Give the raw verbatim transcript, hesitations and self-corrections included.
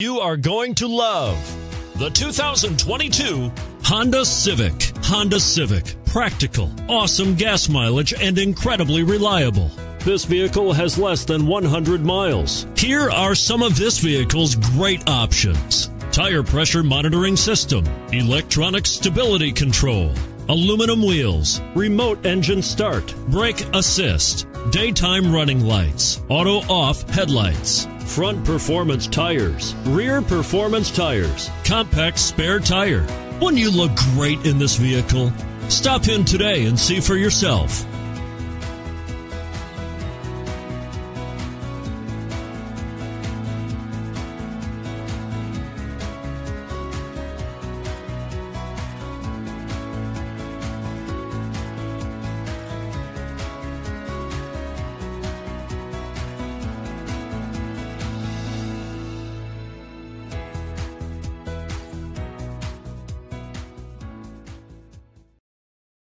You are going to love the two thousand twenty-two Honda Civic. Honda Civic. Practical, awesome gas mileage, and incredibly reliable. This vehicle has less than one hundred miles. Here are some of this vehicle's great options. Tire pressure monitoring system, electronic stability control, aluminum wheels, remote engine start, brake assist, daytime running lights, auto off headlights, front performance tires, rear performance tires, compact spare tire. Wouldn't you look great in this vehicle? Stop in today and see for yourself.